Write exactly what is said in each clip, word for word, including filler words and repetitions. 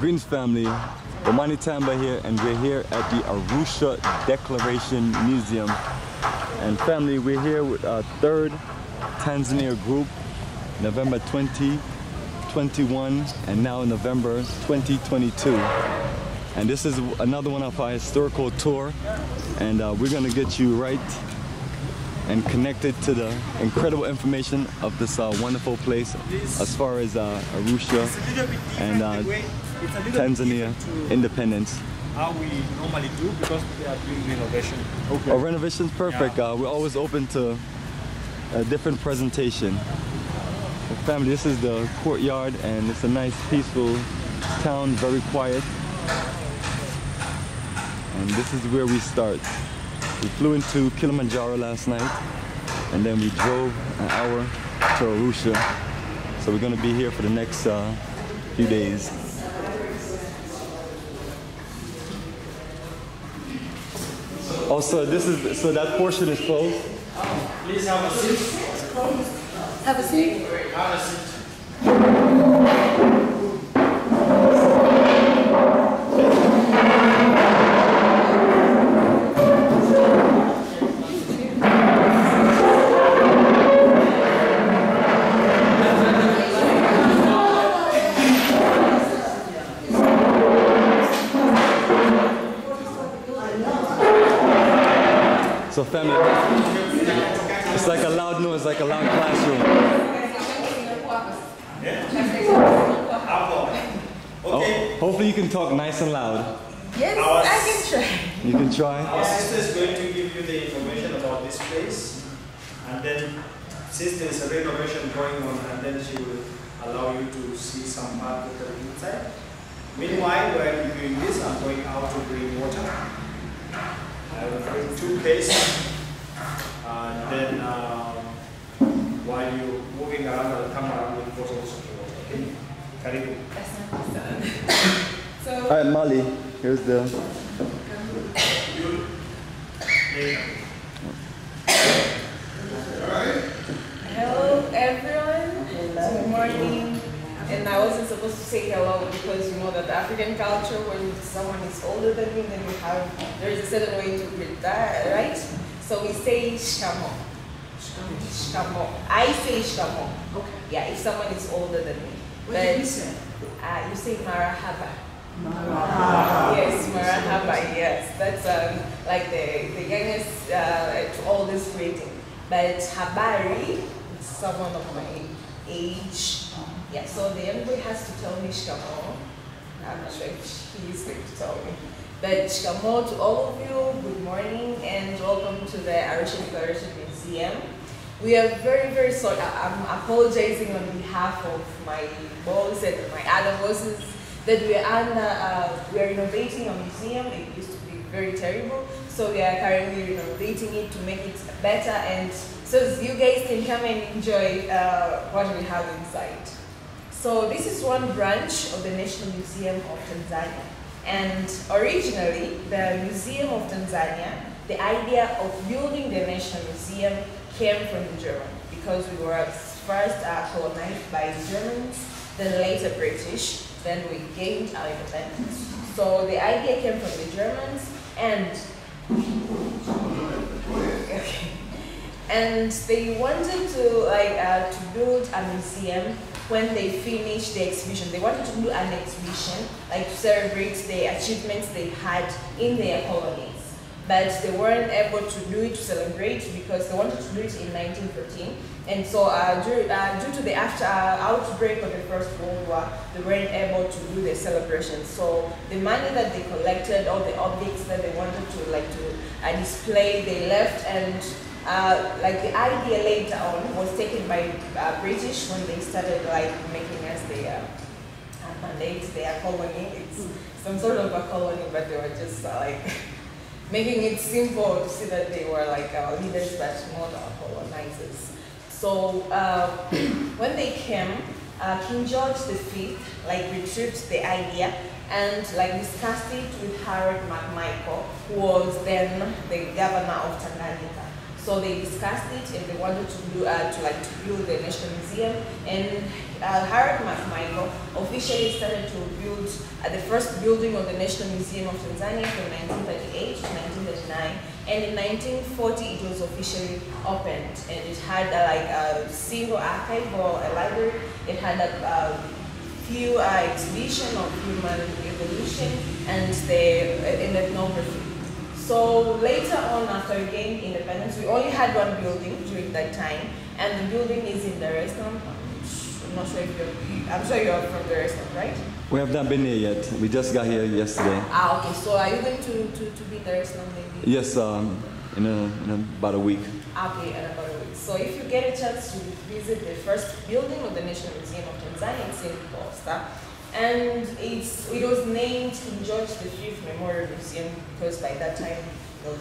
Green's family, Bomani Tyehimba here, and we're here at the Arusha Declaration Museum. And family, we're here with our third Tanzania group, November twenty twenty-one, and now November twenty twenty-two. And this is another one of our historical tour, and uh, we're gonna get you right and connected to the incredible information of this uh, wonderful place as far as uh, Arusha and uh, Tanzania independence. How we normally do, because they are doing renovation. Okay. Oh, renovation's perfect. Yeah. Uh, we're always open to a different presentation. Well, family, this is the courtyard, and it's a nice, peaceful town, very quiet. And this is where we start. We flew into Kilimanjaro last night, and then we drove an hour to Arusha. So we're gonna be here for the next uh, few days. Also, this is, so that portion is closed. Please have a seat. Have a seat. Have a seat. So family, it's like a loud noise, like a loud classroom. Oh, hopefully you can talk nice and loud. Yes, Our, I can try. You can try? Our sister is going to give you the information about this place. And then, since there is a renovation going on, and then she will allow you to see some part of the inside. Meanwhile, while you're doing this, I'm going out to bring water. I will bring two cases, and then um, while you're moving around, I'll come around with bottles of water. Okay? Karibu. That's not awesome. So, alright, Mali, here's the. Hello, everyone. Good morning. And I wasn't supposed to say hello because you know that the African culture, when someone is older than you, then you have, there is a certain way to greet that, right? So we say shkamo. Shkamo. I say shkamo. Okay. Yeah, if someone is older than me. What did you say? Uh, you say marahaba. Marahaba. Yes, marahaba, yes. That's um, like the, the youngest uh, to oldest greeting. But habari, someone of my age. Yeah, so the young boy has to tell me shkamo. I'm not sure if he's going to tell me. But shkamo to all of you, good morning and welcome to the Arusha Declaration Museum. We are very, very sorry. I'm apologizing on behalf of my boss and my other bosses that we are, under, uh, we are renovating a museum. It used to be very terrible. So we are currently renovating it to make it better, and so you guys can come and enjoy uh, what we have inside. So this is one branch of the National Museum of Tanzania. And originally, the Museum of Tanzania, the idea of building the National Museum came from the Germans, because we were first uh, colonized by Germans, then later British, then we gained our independence. So the idea came from the Germans, and okay. And they wanted to like uh, to build a museum. When they finished the exhibition, they wanted to do an exhibition, like to celebrate the achievements they had in their colonies. But they weren't able to do it to celebrate because they wanted to do it in nineteen fifteen. And so uh, due, uh, due to the after uh, outbreak of the First World War, they weren't able to do the celebration. So the money that they collected, all the objects that they wanted to like to uh, display, they left. And Uh, like the idea later on was taken by uh, British when they started like making us their uh, mandates, their colony. It's some sort of a colony, but they were just uh, like making it simple to see that they were like our leaders, but not our colonizers. So uh, when they came, uh, King George the Fifth like retrieved the idea and like discussed it with Harold MacMichael, who was then the governor of Tanganita. So they discussed it, and they wanted to do uh, to like to build the National Museum. And uh, Harold MacMichael officially started to build uh, the first building of the National Museum of Tanzania from nineteen thirty-eight to nineteen thirty-nine. And in nineteen forty, it was officially opened. And it had uh, like a single archive or a library. It had a uh, few uh, exhibition of human evolution and the uh, ethnography. So later on, after we gained independence, we only had one building during that time, and the building is in Dar es Salaam. I'm not sure if you're, I'm sure you're from Dar es Salaam, right? We have not been here yet. We just got here yesterday. Ah, okay. So are you going to, to, to be in Dar es Salaam maybe? Yes, um, in, a, in about a week. Okay, in about a week. So if you get a chance to visit the first building of the National Museum of Tanzania, it's in Costa. And it's, it was named King George the Fifth Memorial Museum because by that time it was,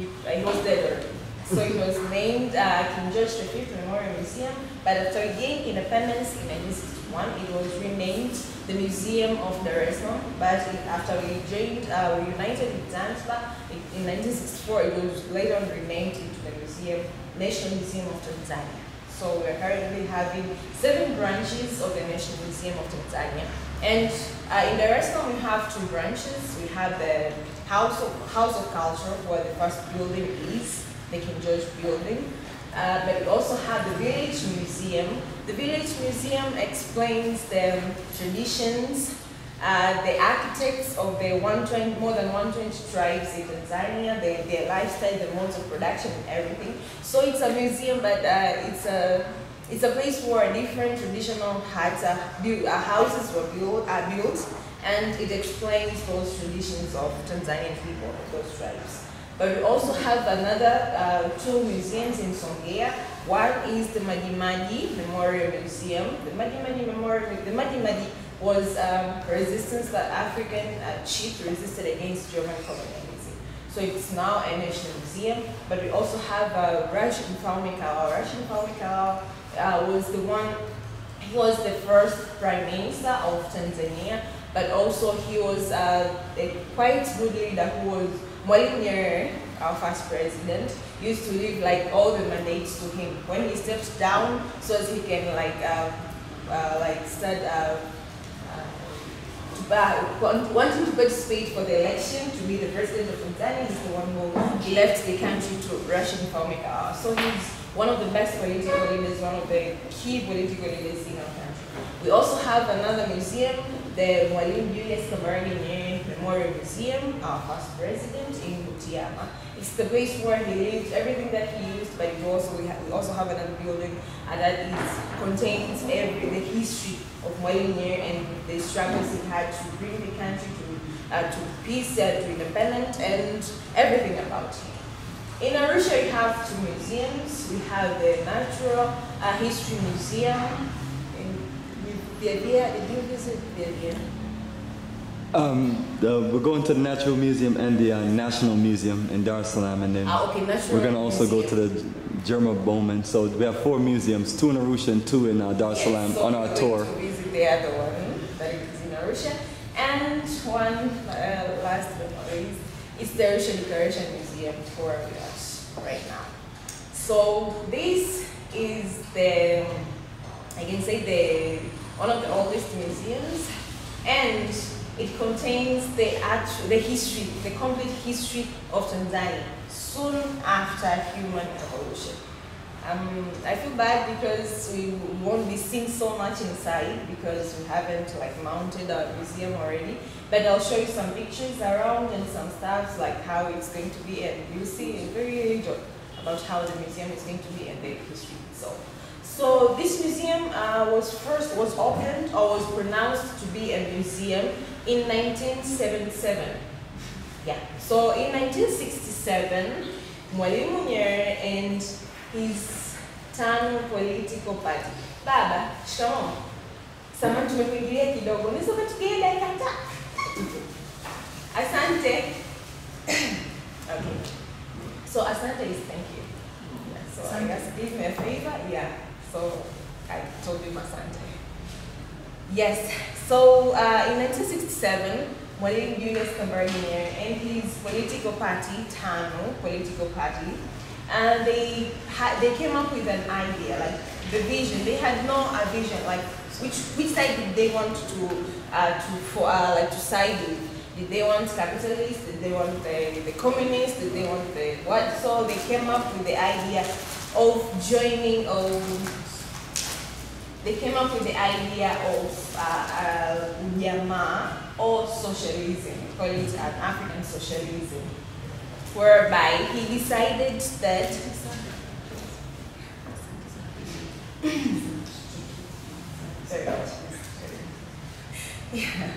it was dead already. So it was named uh, King George the Fifth Memorial Museum, but after gaining independence in nineteen sixty-one, it was renamed the Museum of Dar es Salaam. But it, after we joined, uh, we united with Zanzibar in nineteen sixty-four, it was later on renamed into the Museum, National Museum of Tanzania. So we're currently having seven branches of the National Museum of Tanzania. And uh, in Dar es Salaam we have two branches. We have the House of, House of Culture, where the first building is, the King George building. Uh, but we also have the Village Museum. The Village Museum explains the traditions, uh, the architects of the one hundred twenty, more than one hundred twenty tribes in Tanzania, their, their lifestyle, their modes of production, and everything. So it's a museum, but uh, it's a it's a place where different traditional huts are built, uh, houses were built, are built, and it explains those traditions of Tanzanian people, of those tribes. But we also have another uh, two museums in Songea. One is the Maji Maji Memorial Museum. The Maji Maji Memorial, the Maji Maji was um, resistance that African uh, chiefs resisted against German colonialism. So it's now a national museum, but we also have uh, Rashid Pamikaro. Rashid Pamikaro uh, was the one, he was the first prime minister of Tanzania, but also he was uh, a quite good leader who was, Mwalimu Nyerere, our first president, used to leave like all the mandates to him when he stepped down so as he can like, uh, uh, like start uh, But wanting to participate for the election to be the president of Tanzania, is the one who left the country to Rashid Pamikaro. So he's one of the best political leaders, one of the key political leaders in our country. We also have another museum, the Mwalimu Julius Kambarage Memorial Museum, our first president in Butiyama. It's the place where he lived, everything that he used, but also we, have, we also have another building that is, contains every, the history of Mwalimu Nyerere and the struggles he had to bring the country to, uh, to peace, uh, to independence, and everything about him. In Arusha, we have two museums. We have the Natural uh, History Museum. Did you visit the Um, the, we're going to the Natural Museum and the uh, National Museum in Dar es Salaam, and then ah, okay, we're going to also museum. go to the Germa Bowman. So we have four museums, two in Arusha and two in uh, Dar es Salaam, yes, so on our tour. To visit the other one that is in Arusha, and one uh, last but not least, it's the Arusha Declaration Museum for us right now. So this is the, I can say the one of the oldest museums, and it contains the art, the history, the complete history of Tanzania soon after human evolution. Um, I feel bad because we won't be seeing so much inside because we haven't like mounted our museum already. But I'll show you some pictures around and some stuff like how it's going to be, and you'll see a very little about how the museum is going to be and the history itself. So this museum uh, was first was opened or was pronounced to be a museum in nineteen seventy-seven. Yeah. So in nineteen sixty-seven, Mwalimu Nyerere and his TANU political party. Baba, shikamoo. Samahani tumekuingilia kidogo. Asante. Okay. So asante is thank you. Yeah, so asante. I guess give me a favor. Yeah. So I told you asante. Yes. So uh, in nineteen sixty-seven, Mwalimu Julius Kambarage Nyerere and his political party, TANU political party, and uh, they had they came up with an idea, like the vision. They had no a vision, like which which side did they want to uh, to for uh, like to side with? Did they want capitalists? Did they want the, the communists? Did they want the what? So they came up with the idea of joining of, they came up with the idea of uh, uh, Ujamaa or socialism, we call it an African socialism, whereby he decided that sorry, yeah.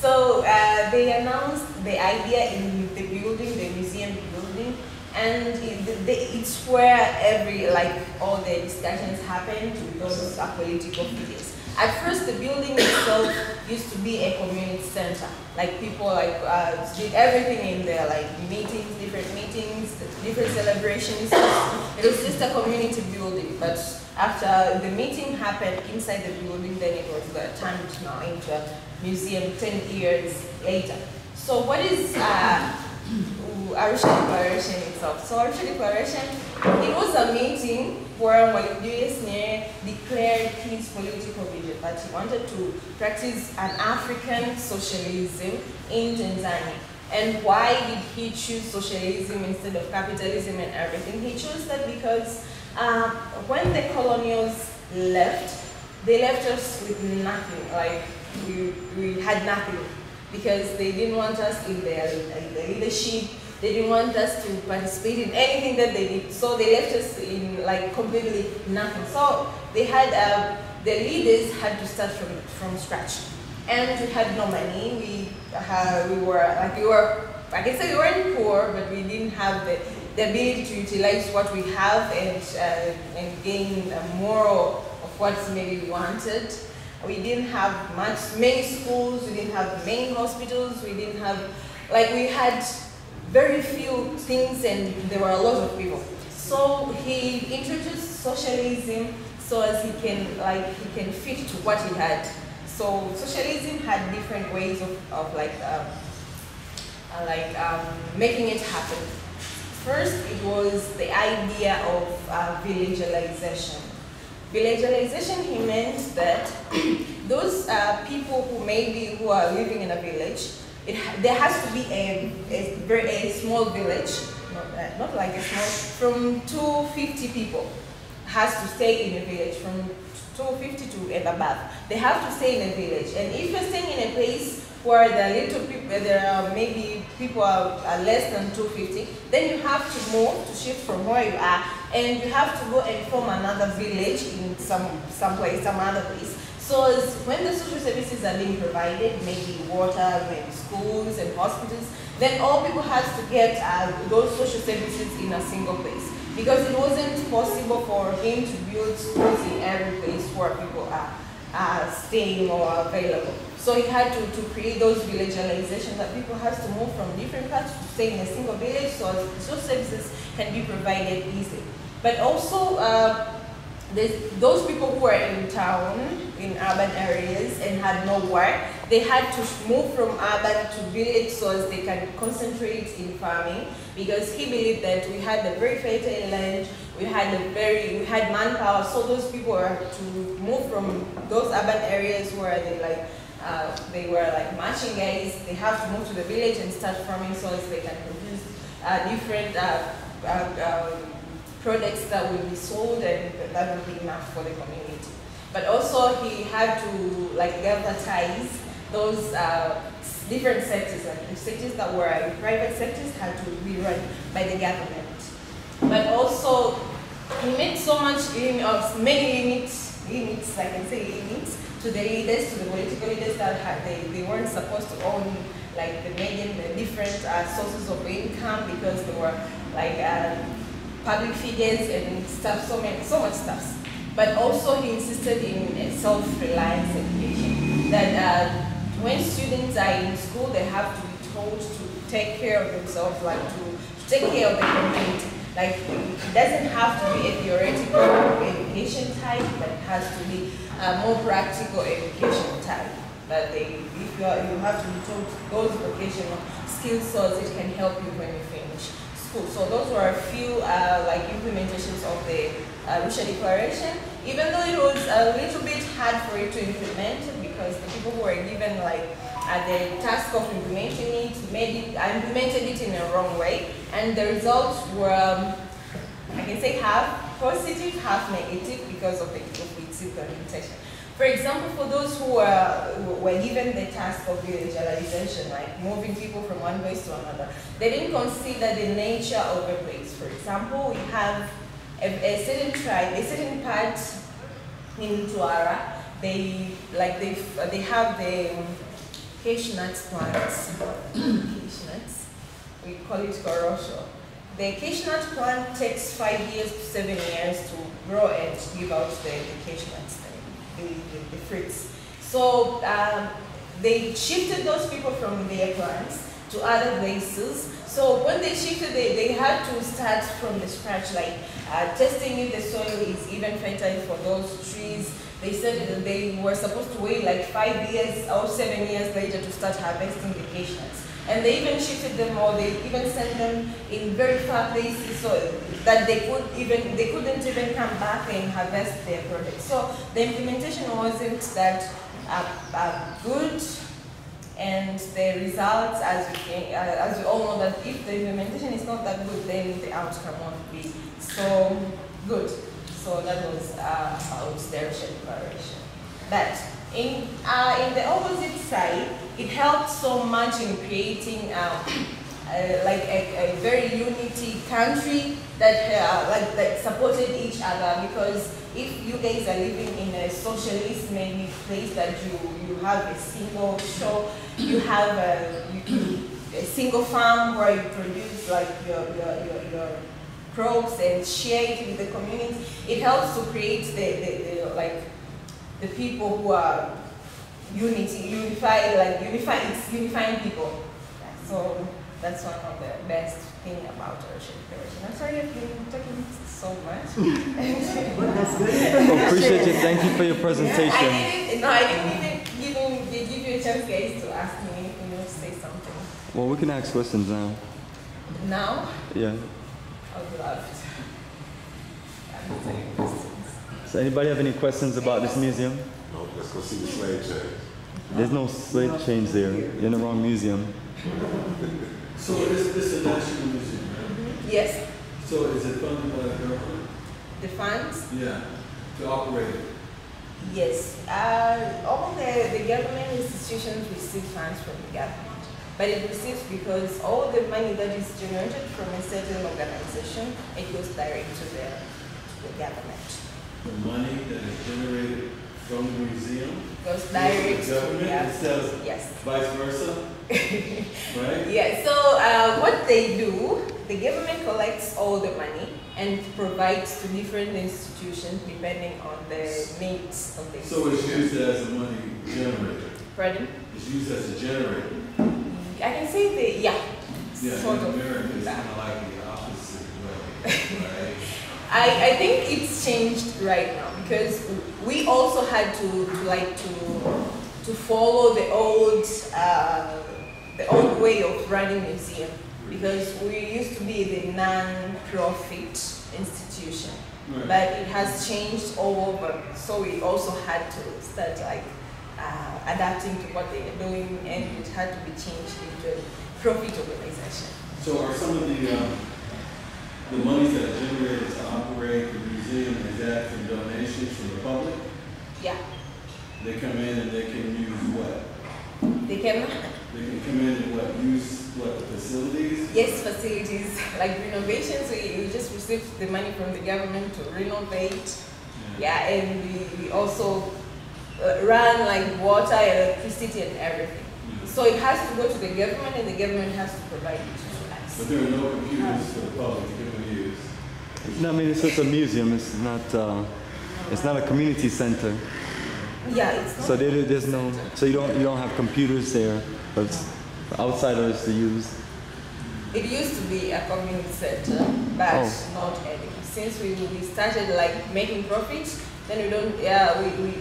So uh, they announced the idea in the building, the museum building, and it, the, it's where every, like, all the discussions happened with those uh, political figures. At first, the building itself used to be a community center. Like, people like uh, did everything in there, like meetings, different meetings, different celebrations. It was just a community building, but after the meeting happened inside the building, then it was uh, turned now into a museum ten years later. So what is uh, Arusha Declaration itself? So Arusha Declaration, it was a meeting where Mwalimu Julius Nyerere declared his political vision, that he wanted to practice an African socialism in Tanzania. And why did he choose socialism instead of capitalism and everything? He chose that because uh, when the colonials left, they left us with nothing. Like, we, we had nothing, because they didn't want us in their, in their leadership. They didn't want us to participate in anything that they did. So they left us in, like, completely nothing. So they had, uh, their leaders had to start from, from scratch. And we had no money. We, uh, we were, like, we were, I guess we weren't poor, but we didn't have the, the ability to utilize what we have and, uh, and gain more of what maybe we wanted. We didn't have much, many schools, we didn't have many hospitals, we didn't have, like, we had very few things, and there were a lot of people. So he introduced socialism so as he can, like, he can fit to what he had. So socialism had different ways of, of like, um, like um, making it happen. First, it was the idea of uh, villagealization. Villagealization, he meant that those uh, people who maybe who are living in a village, it, there has to be a, a, very, a small village, not, uh, not like a small, from two hundred fifty people has to stay in a village, from two hundred fifty to and above. They have to stay in a village. And if you're staying in a place where the little people, there are maybe people are, are less than two hundred fifty, then you have to move, to shift from where you are, and you have to go and form another village in some, some place, some other place. So as when the social services are being provided, maybe water, maybe schools and hospitals, then all people have to get uh, those social services in a single place, because it wasn't possible for him to build schools in every place where people are uh, staying or available. So he had to, to create those villagealizations, that people have to move from different parts to stay in a single village so social services can be provided easily. But also, uh, those people who were in town, in urban areas and had no work, they had to move from urban to village so as they can concentrate in farming, because he believed that we had a very fertile land, we had a very, we had manpower, so those people were to move from those urban areas where they like, Uh, they were like marching guys, they have to move to the village and start farming so as they can produce uh, different uh, uh, uh, products that will be sold, and that will be enough for the community. But also he had to like galvanize those uh, different sectors, like the sectors that were uh, private sectors had to be run by the government. But also he made so much limit of many limits, limits, I can say limits, to the leaders, to the political leaders that had, they, they weren't supposed to own like the median, the different uh, sources of income, because they were like uh, public figures and stuff, so many, so much stuff. But also he insisted in uh, self-reliance education, that uh, when students are in school, they have to be told to take care of themselves, like to, to take care of the community. Like, it doesn't have to be a theoretical education type, but it has to be a more practical education type. But they, if you, are, you have to be taught those vocational skills so that it can help you when you finish school. So those were a few uh, like implementations of the Arusha Declaration. even though it was a little bit hard for it to implement, because the people who were given like uh, the task of implementing it made it uh, implemented it in a wrong way, and the results were um, I can say half positive, half negative because of the of its implementation. For example, for those who were, who were given the task of villagization, like moving people from one place to another, they didn't consider the nature of the place. For example, we have a, a certain tribe, a certain part in Tuara, they like they they have the cashew nut plants. Cashew nuts. We call it garosho. The cashew nut plant takes five years to seven years to grow and give out the, the cashew nuts. The, the, the fruits. So um, they shifted those people from their plants to other places. So when they shifted, they, they had to start from the scratch, like uh, testing if the soil is even fertile for those trees. They said that they were supposed to wait like five years or seven years later to start harvesting the cashew nuts. And they even shifted them, or they even sent them in very far places so that they could even they couldn't even come back and harvest their products. So the implementation wasn't that uh, uh, good, and the results, as we can, uh, as we all know, that if the implementation is not that good, then the outcome won't be so good. So that was uh, the Arusha Declaration. But in uh, in the opposite side, it helped so much in creating uh, uh, like a, a very unity country that uh, like that supported each other, because if you guys are living in a socialist maybe place that you, you have a single shop, you have a, you, a single farm where you produce like your your, your, your crops and share it with the community, it helps to create the, the, the like the people who are unity, unify, like unify, it's unifying people. Yeah, so that's one of the best thing about Arusha Declaration. I'm sorry I've been talking so much. Well, that's good. Well, appreciate it. Thank you for your presentation. I didn't, no, I didn't even give, give you a chance, guys, to ask me if you want to say something. Well, we can ask questions now. Now? Yeah. I would love to. I'm saying questions. Does anybody have any questions about this museum? No, let's go see the slave change. There's no slave change there. You're in the wrong museum. So is this a national museum, right? Yes. So is it funded by the government? The funds? Yeah, to operate it. Yes. Uh, all the, the government institutions receive funds from the government. But it receives because all the money that is generated from a certain organization, it goes direct to the, to the government. The money that is generated from the museum goes direct to the government, sells, yes. Vice versa, right? Yeah, so uh, what they do, the government collects all the money and provides to different institutions depending on the needs of the institution. So it's used as a money generator? Pardon? It's used as a generator? I can say the, yeah. Yeah, sort in America it's kind of like the opposite way, right? I, I think it's changed right now, because we also had to, to like to to follow the old uh, the old way of running museum, because we used to be the non-profit institution, right. But it has changed all over, so we also had to start like uh, adapting to what they are doing, and it had to be changed into profit organization. So are some of the um the monies that are generated to operate the museum, is that from donations from the public? Yeah. They come in and they can use what? They can They can come in and what? Use what? Facilities? Yes, facilities. Like renovations, we, we just receive the money from the government to renovate. Yeah, yeah, and we, we also run like water, electricity and everything. Yeah. So it has to go to the government, and the government has to provide it to us. But there are no computers for the public. No, I mean it's just a museum. It's not. Uh, it's not a community center. Yeah, it's not. So there, there's no. So you don't. You don't have computers there, but for outsiders to use. It used to be a community center, but oh. not anymore. Since we, we started like making profits, then we don't. Yeah, we we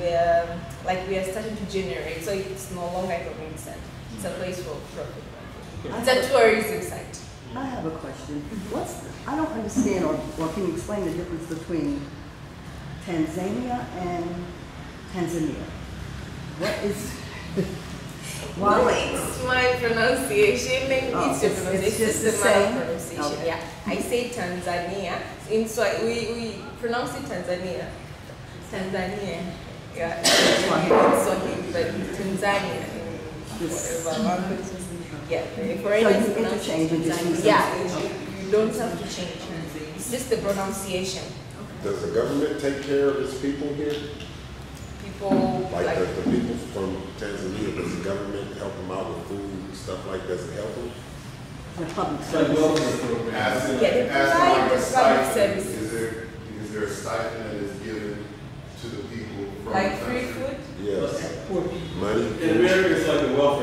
we are, like we are starting to generate. So it's no longer a community center. It's a place for profit. It's a tourism site. I have a question. What's, I don't understand, or, or can you explain the difference between Tanzania and Tanzania. What is... Why? No, it's my pronunciation. Maybe oh, it's your pronunciation. It's just the same. My pronunciation. Okay. Yeah, I say Tanzania. In so we we pronounce it Tanzania, Tanzania. Yeah, in Swahili, but Tanzania. Whatever. Yeah, the foreigners so pronounce it Tanzania. Yeah, you, you don't have to change. It's just the pronunciation. Okay. Does the government take care of its people here? People, like, like the, the people from Tanzania, does the government help them out with food and stuff like that? Does it help them? The public services. Like as in, yeah, they provide the public services. Is there, is there a stipend that is given to the people from Like free food? Yes. Poor people. Money? In America, it's like the welfare